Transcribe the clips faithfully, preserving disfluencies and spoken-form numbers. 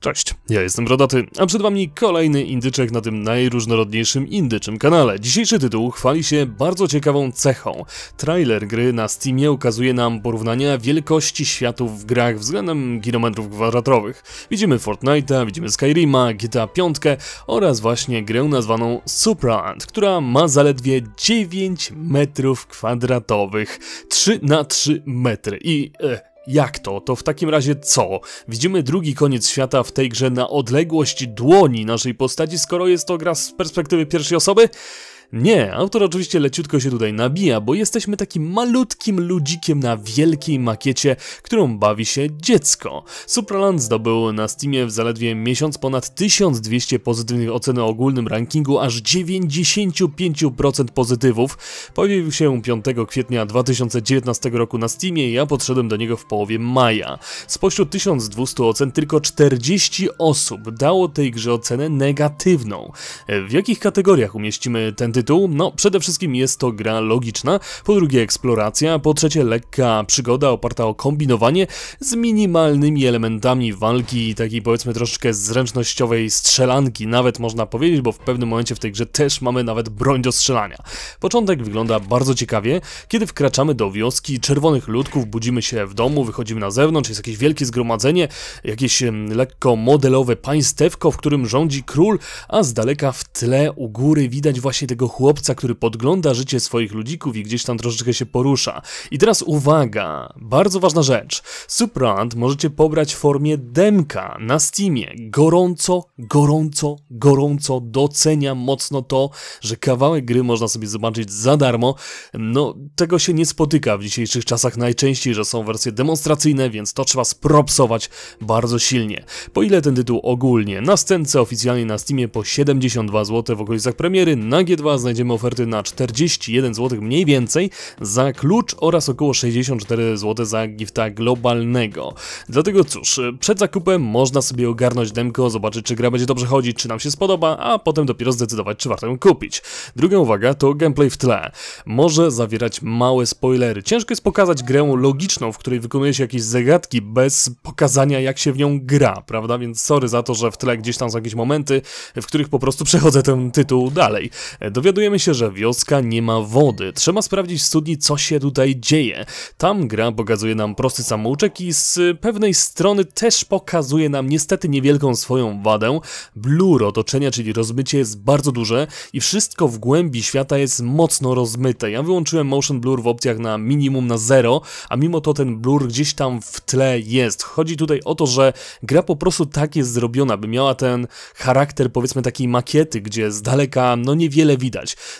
Cześć, ja jestem Rodaty, a przed wami kolejny indyczek na tym najróżnorodniejszym indyczym kanale. Dzisiejszy tytuł chwali się bardzo ciekawą cechą. Trailer gry na Steamie ukazuje nam porównania wielkości światów w grach względem kilometrów kwadratowych. Widzimy Fortnite'a, widzimy Skyrima, G T A Piątkę oraz właśnie grę nazwaną Supraland, która ma zaledwie dziewięć metrów kwadratowych, trzy na trzy metry i... E, Jak to? To w takim razie co? Widzimy drugi koniec świata w tej grze na odległość dłoni naszej postaci, skoro jest to gra z perspektywy pierwszej osoby? Nie, autor oczywiście leciutko się tutaj nabija, bo jesteśmy takim malutkim ludzikiem na wielkiej makiecie, którą bawi się dziecko. Supraland zdobył na Steamie w zaledwie miesiąc ponad tysiąc dwieście pozytywnych ocen o ogólnym rankingu, aż dziewięćdziesiąt pięć procent pozytywów. Pojawił się piątego kwietnia dwa tysiące dziewiętnastego roku na Steamie, ja podszedłem do niego w połowie maja. Spośród tysiąc dwustu ocen tylko czterdzieści osób dało tej grze ocenę negatywną. W jakich kategoriach umieścimy ten tytuł? No, przede wszystkim jest to gra logiczna, po drugie eksploracja, po trzecie lekka przygoda oparta o kombinowanie z minimalnymi elementami walki i takiej, powiedzmy, troszeczkę zręcznościowej strzelanki, nawet można powiedzieć, bo w pewnym momencie w tej grze też mamy nawet broń do strzelania. Początek wygląda bardzo ciekawie, kiedy wkraczamy do wioski czerwonych ludków, budzimy się w domu, wychodzimy na zewnątrz, jest jakieś wielkie zgromadzenie, jakieś lekko modelowe państewko, w którym rządzi król, a z daleka w tle u góry widać właśnie tego chłopca, który podgląda życie swoich ludzików i gdzieś tam troszeczkę się porusza. I teraz uwaga, bardzo ważna rzecz. Supraland możecie pobrać w formie demka na Steamie. Gorąco, gorąco, gorąco doceniam mocno to, że kawałek gry można sobie zobaczyć za darmo. No, tego się nie spotyka w dzisiejszych czasach najczęściej, że są wersje demonstracyjne, więc to trzeba spropsować bardzo silnie. Po ile ten tytuł ogólnie? Na scence oficjalnej na Steamie po siedemdziesiąt dwa złote w okolicach premiery, na G dwa znajdziemy oferty na czterdzieści jeden złotych mniej więcej za klucz oraz około sześćdziesiąt cztery złote za gifta globalnego. Dlatego cóż, przed zakupem można sobie ogarnąć demko, zobaczyć, czy gra będzie dobrze chodzić, czy nam się spodoba, a potem dopiero zdecydować, czy warto ją kupić. Druga uwaga to gameplay w tle. Może zawierać małe spoilery. Ciężko jest pokazać grę logiczną, w której wykonuje się jakieś zagadki bez pokazania, jak się w nią gra, prawda? Więc sorry za to, że w tle gdzieś tam są jakieś momenty, w których po prostu przechodzę ten tytuł dalej. Dowiadujemy się, że wioska nie ma wody. Trzeba sprawdzić w studni, co się tutaj dzieje. Tam gra pokazuje nam prosty samouczek i z pewnej strony też pokazuje nam niestety niewielką swoją wadę. Blur otoczenia, czyli rozmycie, jest bardzo duże i wszystko w głębi świata jest mocno rozmyte. Ja wyłączyłem motion blur w opcjach na minimum, na zero, a mimo to ten blur gdzieś tam w tle jest. Chodzi tutaj o to, że gra po prostu tak jest zrobiona, by miała ten charakter, powiedzmy, takiej makiety, gdzie z daleka, no nie wiele widać.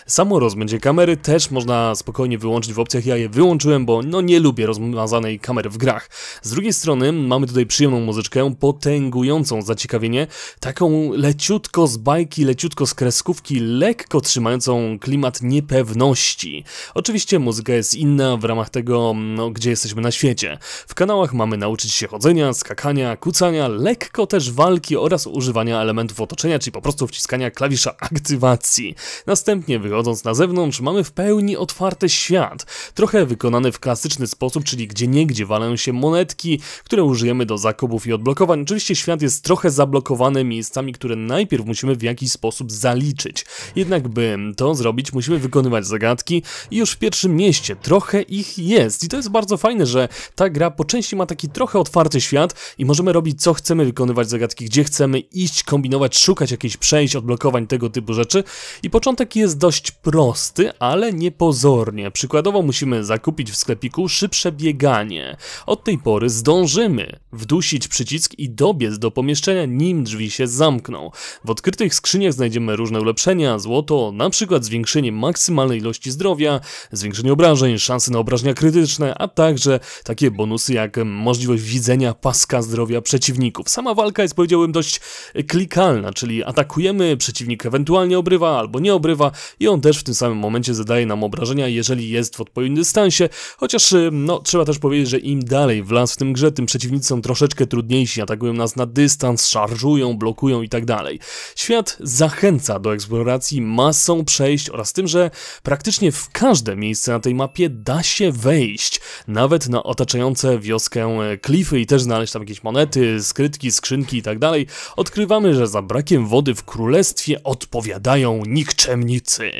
Samo rozmycie kamery też można spokojnie wyłączyć w opcjach, ja je wyłączyłem, bo no nie lubię rozmazanej kamery w grach. Z drugiej strony mamy tutaj przyjemną muzyczkę, potęgującą zaciekawienie, taką leciutko z bajki, leciutko z kreskówki, lekko trzymającą klimat niepewności. Oczywiście muzyka jest inna w ramach tego, no, gdzie jesteśmy na świecie. W kanałach mamy nauczyć się chodzenia, skakania, kucania, lekko też walki oraz używania elementów otoczenia, czyli po prostu wciskania klawisza aktywacji. Następnie, wychodząc na zewnątrz, mamy w pełni otwarty świat, trochę wykonany w klasyczny sposób, czyli gdzieniegdzie walają się monetki, które użyjemy do zakupów i odblokowań. Oczywiście świat jest trochę zablokowany miejscami, które najpierw musimy w jakiś sposób zaliczyć. Jednak by to zrobić, musimy wykonywać zagadki i już w pierwszym mieście trochę ich jest. I to jest bardzo fajne, że ta gra po części ma taki trochę otwarty świat i możemy robić, co chcemy, wykonywać zagadki, gdzie chcemy, iść, kombinować, szukać jakichś przejść, odblokowań, tego typu rzeczy. I początek jest dość prosty, ale niepozornie. Przykładowo musimy zakupić w sklepiku szybsze bieganie. Od tej pory zdążymy wdusić przycisk i dobiec do pomieszczenia, nim drzwi się zamkną. W odkrytych skrzyniach znajdziemy różne ulepszenia, złoto, na przykład zwiększenie maksymalnej ilości zdrowia, zwiększenie obrażeń, szanse na obrażenia krytyczne, a także takie bonusy jak możliwość widzenia paska zdrowia przeciwników. Sama walka jest, powiedziałbym, dość klikalna, czyli atakujemy, przeciwnik ewentualnie obrywa albo nie obrywa, ciała i on też w tym samym momencie zadaje nam obrażenia, jeżeli jest w odpowiednim dystansie, chociaż no, trzeba też powiedzieć, że im dalej w las w tym grze, tym przeciwnicy są troszeczkę trudniejsi, atakują nas na dystans, szarżują, blokują i tak dalej. Świat zachęca do eksploracji masą przejść oraz tym, że praktycznie w każde miejsce na tej mapie da się wejść, nawet na otaczające wioskę klify i też znaleźć tam jakieś monety, skrytki, skrzynki i tak dalej. Odkrywamy, że za brakiem wody w królestwie odpowiadają nikczemnicy.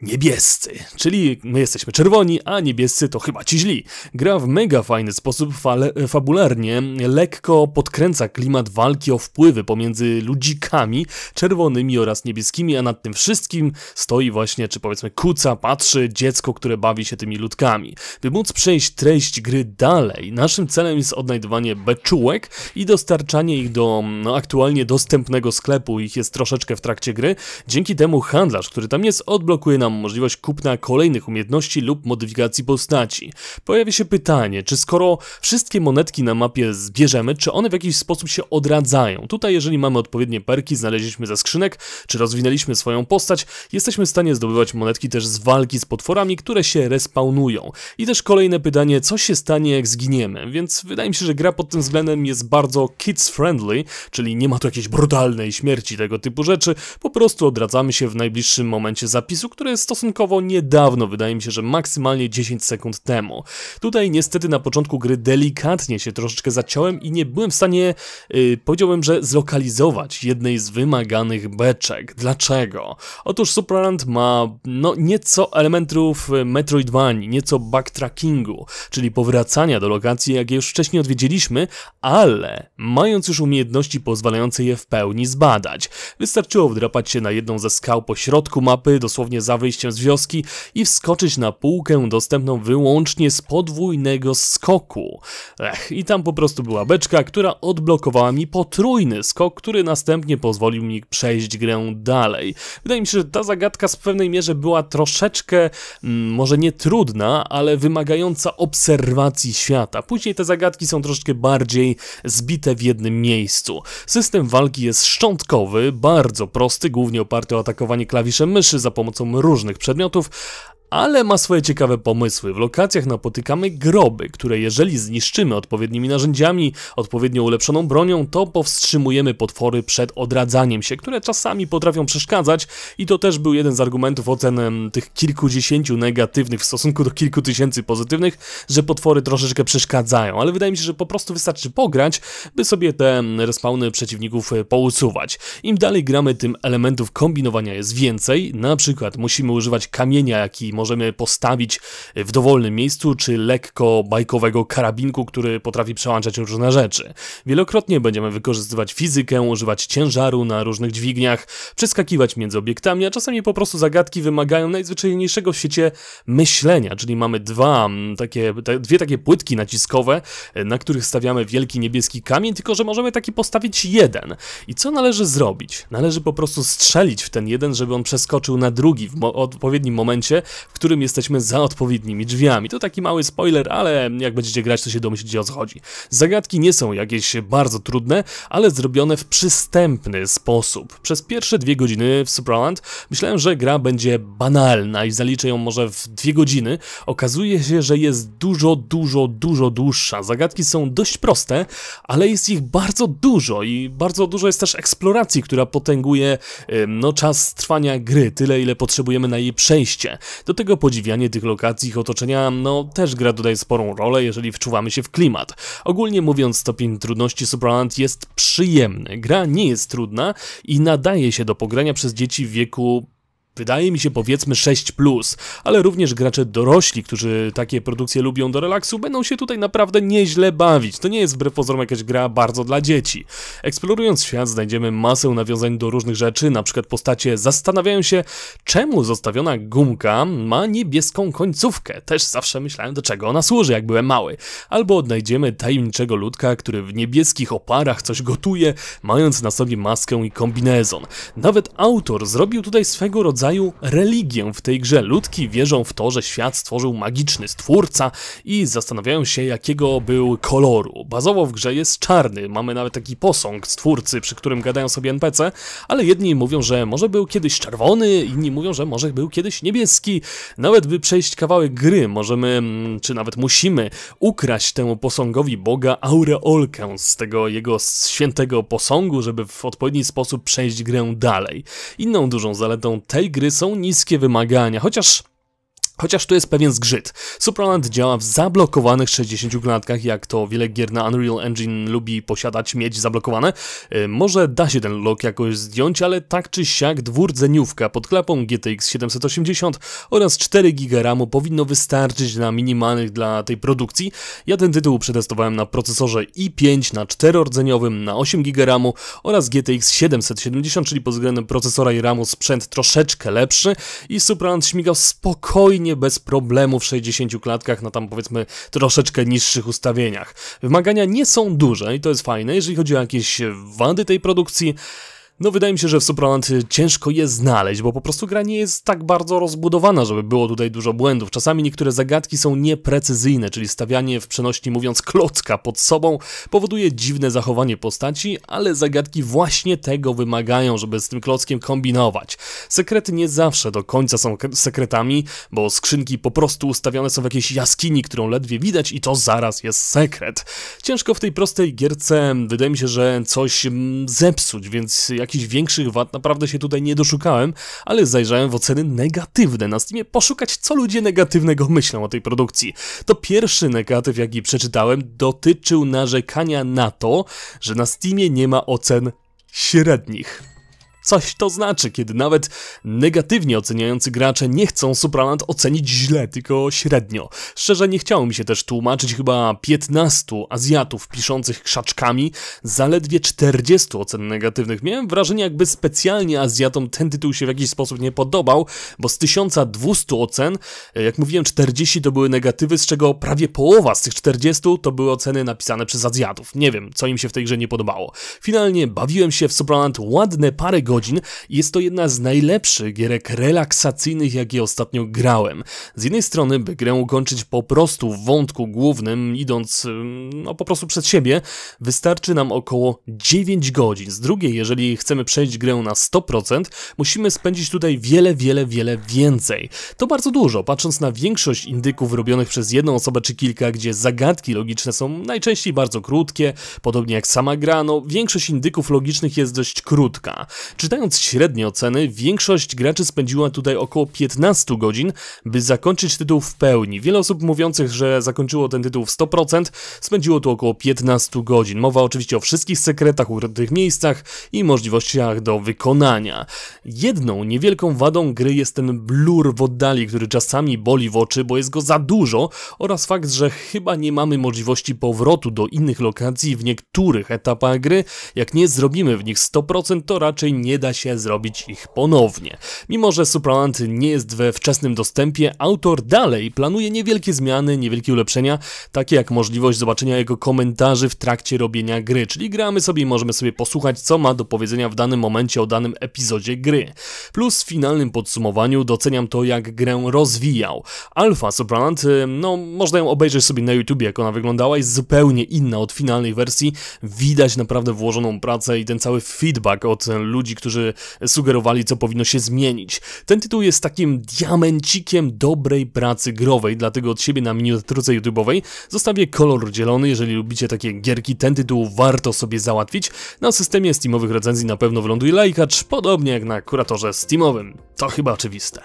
Niebiescy, czyli my jesteśmy czerwoni, a niebiescy to chyba ci źli. Gra w mega fajny sposób, fale, fabularnie, lekko podkręca klimat walki o wpływy pomiędzy ludzikami czerwonymi oraz niebieskimi, a nad tym wszystkim stoi właśnie, czy powiedzmy kuca, patrzy dziecko, które bawi się tymi ludkami. By móc przejść treść gry dalej, naszym celem jest odnajdywanie beczułek i dostarczanie ich do no, aktualnie dostępnego sklepu, ich jest troszeczkę w trakcie gry, dzięki temu handlarz, który tam jest, odblokuje nam możliwość kupna kolejnych umiejętności lub modyfikacji postaci. Pojawia się pytanie, czy skoro wszystkie monetki na mapie zbierzemy, czy one w jakiś sposób się odradzają. Tutaj jeżeli mamy odpowiednie perki, znaleźliśmy ze skrzynek, czy rozwinęliśmy swoją postać, jesteśmy w stanie zdobywać monetki też z walki z potworami, które się respawnują. I też kolejne pytanie, co się stanie jak zginiemy, więc wydaje mi się, że gra pod tym względem jest bardzo kids friendly, czyli nie ma tu jakiejś brutalnej śmierci, tego typu rzeczy, po prostu odradzamy się w najbliższym momencie zapisu, który stosunkowo niedawno, wydaje mi się, że maksymalnie dziesięć sekund temu. Tutaj niestety na początku gry delikatnie się troszeczkę zaciąłem i nie byłem w stanie, yy, powiedziałbym, że zlokalizować jednej z wymaganych beczek. Dlaczego? Otóż Supraland ma no, nieco elementów Metroidvanii, nieco backtrackingu, czyli powracania do lokacji, jakie już wcześniej odwiedziliśmy, ale mając już umiejętności pozwalające je w pełni zbadać. Wystarczyło wdrapać się na jedną ze skał po środku mapy, dosłownie za wyjściem z wioski i wskoczyć na półkę dostępną wyłącznie z podwójnego skoku. Ech, i tam po prostu była beczka, która odblokowała mi potrójny skok, który następnie pozwolił mi przejść grę dalej. Wydaje mi się, że ta zagadka w pewnej mierze była troszeczkę, mm, może nie trudna, ale wymagająca obserwacji świata. Później te zagadki są troszeczkę bardziej zbite w jednym miejscu. System walki jest szczątkowy, bardzo prosty, głównie oparty o atakowanie klawiszem myszy za pomocą różnych przedmiotów, ale ma swoje ciekawe pomysły. W lokacjach napotykamy groby, które jeżeli zniszczymy odpowiednimi narzędziami, odpowiednio ulepszoną bronią, to powstrzymujemy potwory przed odradzaniem się, które czasami potrafią przeszkadzać i to też był jeden z argumentów ocen tych kilkudziesięciu negatywnych w stosunku do kilku tysięcy pozytywnych, że potwory troszeczkę przeszkadzają, ale wydaje mi się, że po prostu wystarczy pograć, by sobie te respawny przeciwników pousuwać. Im dalej gramy, tym elementów kombinowania jest więcej, na przykład musimy używać kamienia, jaki możemy postawić w dowolnym miejscu, czy lekko bajkowego karabinku, który potrafi przełączać różne rzeczy. Wielokrotnie będziemy wykorzystywać fizykę, używać ciężaru na różnych dźwigniach, przeskakiwać między obiektami, a czasami po prostu zagadki wymagają najzwyczajniejszego w świecie myślenia, czyli mamy dwa takie, te, dwie takie płytki naciskowe, na których stawiamy wielki niebieski kamień, tylko że możemy taki postawić jeden. I co należy zrobić? Należy po prostu strzelić w ten jeden, żeby on przeskoczył na drugi w mo- odpowiednim momencie, w którym jesteśmy za odpowiednimi drzwiami. To taki mały spoiler, ale jak będziecie grać, to się domyślicie, o co chodzi. Zagadki nie są jakieś bardzo trudne, ale zrobione w przystępny sposób. Przez pierwsze dwie godziny w Supraland myślałem, że gra będzie banalna i zaliczę ją może w dwie godziny. Okazuje się, że jest dużo, dużo, dużo dłuższa. Zagadki są dość proste, ale jest ich bardzo dużo i bardzo dużo jest też eksploracji, która potęguje no, czas trwania gry, tyle ile potrzebujemy na jej przejście. Do tego podziwianie tych lokacji, ich otoczenia, no też gra tutaj sporą rolę, jeżeli wczuwamy się w klimat. Ogólnie mówiąc, stopień trudności Supraland jest przyjemny. Gra nie jest trudna i nadaje się do pogrania przez dzieci w wieku, wydaje mi się, powiedzmy sześć plus, ale również gracze dorośli, którzy takie produkcje lubią do relaksu, będą się tutaj naprawdę nieźle bawić. To nie jest wbrew pozorom jakaś gra bardzo dla dzieci. Eksplorując świat znajdziemy masę nawiązań do różnych rzeczy, na przykład postacie zastanawiają się, czemu zostawiona gumka ma niebieską końcówkę. Też zawsze myślałem, do czego ona służy, jak byłem mały. Albo odnajdziemy tajemniczego ludka, który w niebieskich oparach coś gotuje, mając na sobie maskę i kombinezon. Nawet autor zrobił tutaj swego rodzaju rodzaju religię w tej grze. Ludki wierzą w to, że świat stworzył magiczny stwórca i zastanawiają się, jakiego był koloru. Bazowo w grze jest czarny, mamy nawet taki posąg stwórcy, przy którym gadają sobie N P C, ale jedni mówią, że może był kiedyś czerwony, inni mówią, że może był kiedyś niebieski. Nawet by przejść kawałek gry możemy, czy nawet musimy, ukraść temu posągowi boga aureolkę z tego jego świętego posągu, żeby w odpowiedni sposób przejść grę dalej. Inną dużą zaletą tej gry są niskie wymagania, chociaż... Chociaż tu jest pewien zgrzyt. Supraland działa w zablokowanych sześćdziesięciu klatkach, jak to wiele gier na Unreal Engine lubi posiadać, mieć zablokowane. Yy, może da się ten lock jakoś zdjąć, ale tak czy siak dwurdzeniówka pod klapą G T X siedemset osiemdziesiąt oraz cztery giga ramu powinno wystarczyć na minimalnych dla tej produkcji. Ja ten tytuł przetestowałem na procesorze i pięć, na czterordzeniowym, na osiem giga ramu oraz G T X siedemset siedemdziesiąt, czyli pod względem procesora i ramu sprzęt troszeczkę lepszy i Supraland śmigał spokojnie, bez problemu w sześćdziesięciu klatkach na tam powiedzmy troszeczkę niższych ustawieniach. Wymagania nie są duże i to jest fajne. Jeżeli chodzi o jakieś wady tej produkcji, no wydaje mi się, że w Supraland ciężko je znaleźć, bo po prostu gra nie jest tak bardzo rozbudowana, żeby było tutaj dużo błędów. Czasami niektóre zagadki są nieprecyzyjne, czyli stawianie w przenośni mówiąc klocka pod sobą powoduje dziwne zachowanie postaci, ale zagadki właśnie tego wymagają, żeby z tym klockiem kombinować. Sekrety nie zawsze do końca są sekretami, bo skrzynki po prostu ustawione są w jakiejś jaskini, którą ledwie widać i to zaraz jest sekret. Ciężko w tej prostej gierce, wydaje mi się, że coś zepsuć, więc jak jakichś większych wad naprawdę się tutaj nie doszukałem, ale zajrzałem w oceny negatywne na Steamie, poszukać co ludzie negatywnego myślą o tej produkcji. To pierwszy negatyw, jaki przeczytałem, dotyczył narzekania na to, że na Steamie nie ma ocen średnich. Coś to znaczy, kiedy nawet negatywnie oceniający gracze nie chcą Supraland ocenić źle, tylko średnio. Szczerze nie chciało mi się też tłumaczyć chyba piętnastu Azjatów piszących krzaczkami, zaledwie czterdziestu ocen negatywnych. Miałem wrażenie, jakby specjalnie Azjatom ten tytuł się w jakiś sposób nie podobał, bo z tysiąca dwustu ocen, jak mówiłem, czterdzieści to były negatywy, z czego prawie połowa z tych czterdziestu to były oceny napisane przez Azjatów. Nie wiem, co im się w tej grze nie podobało. Finalnie bawiłem się w Supraland ładne parę godzin. Jest to jedna z najlepszych gierek relaksacyjnych, jakie ostatnio grałem. Z jednej strony, by grę ukończyć po prostu w wątku głównym, idąc no, po prostu przed siebie, wystarczy nam około dziewięć godzin. Z drugiej, jeżeli chcemy przejść grę na sto procent, musimy spędzić tutaj wiele, wiele, wiele więcej. To bardzo dużo, patrząc na większość indyków robionych przez jedną osobę czy kilka, gdzie zagadki logiczne są najczęściej bardzo krótkie, podobnie jak sama gra, no większość indyków logicznych jest dość krótka. Czytając średnie oceny, większość graczy spędziła tutaj około piętnastu godzin, by zakończyć tytuł w pełni. Wiele osób mówiących, że zakończyło ten tytuł w sto procent, spędziło tu około piętnastu godzin. Mowa oczywiście o wszystkich sekretach, ukrytych miejscach i możliwościach do wykonania. Jedną niewielką wadą gry jest ten blur w oddali, który czasami boli w oczy, bo jest go za dużo, oraz fakt, że chyba nie mamy możliwości powrotu do innych lokacji w niektórych etapach gry. Jak nie zrobimy w nich sto procent, to raczej nie Nie da się zrobić ich ponownie. Mimo że Supraland nie jest we wczesnym dostępie, autor dalej planuje niewielkie zmiany, niewielkie ulepszenia, takie jak możliwość zobaczenia jego komentarzy w trakcie robienia gry, czyli gramy sobie i możemy sobie posłuchać, co ma do powiedzenia w danym momencie o danym epizodzie gry. Plus w finalnym podsumowaniu doceniam to, jak grę rozwijał. Alfa Supraland, no można ją obejrzeć sobie na YouTubie, jak ona wyglądała, jest zupełnie inna od finalnej wersji. Widać naprawdę włożoną pracę i ten cały feedback od ludzi, którzy sugerowali, co powinno się zmienić. Ten tytuł jest takim diamencikiem dobrej pracy growej, dlatego od siebie na miniaturce YouTube'owej zostawię kolor zielony. Jeżeli lubicie takie gierki, ten tytuł warto sobie załatwić. Na systemie steamowych recenzji na pewno wyląduje lajkacz, podobnie jak na kuratorze steamowym. To chyba oczywiste.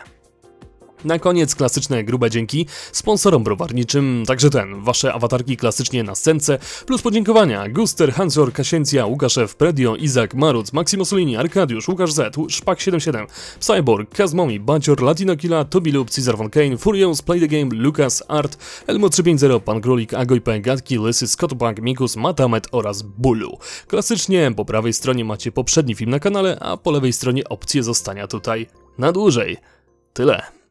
Na koniec klasyczne grube dzięki sponsorom browarniczym, także ten, wasze awatarki klasycznie na scence, plus podziękowania Guster, Hansor, Kasięcja, Łukaszew, Predio, Izak, Maruc, Maksimosulini, Arkadiusz, Łukasz Z, Szpak siedemdziesiąt siedem, Cyborg, Kazmomi, Bacior, Latinokila, Tobilub, Cezar von Kane, Furious, Play the Game, Lukas, Art, Elmo trzysta pięćdziesiąt, Pan Królik, Agojpe, Gatki, Lysy, Scottbank, Mikus, Matamet oraz Bulu. Klasycznie po prawej stronie macie poprzedni film na kanale, a po lewej stronie opcję zostania tutaj na dłużej. Tyle.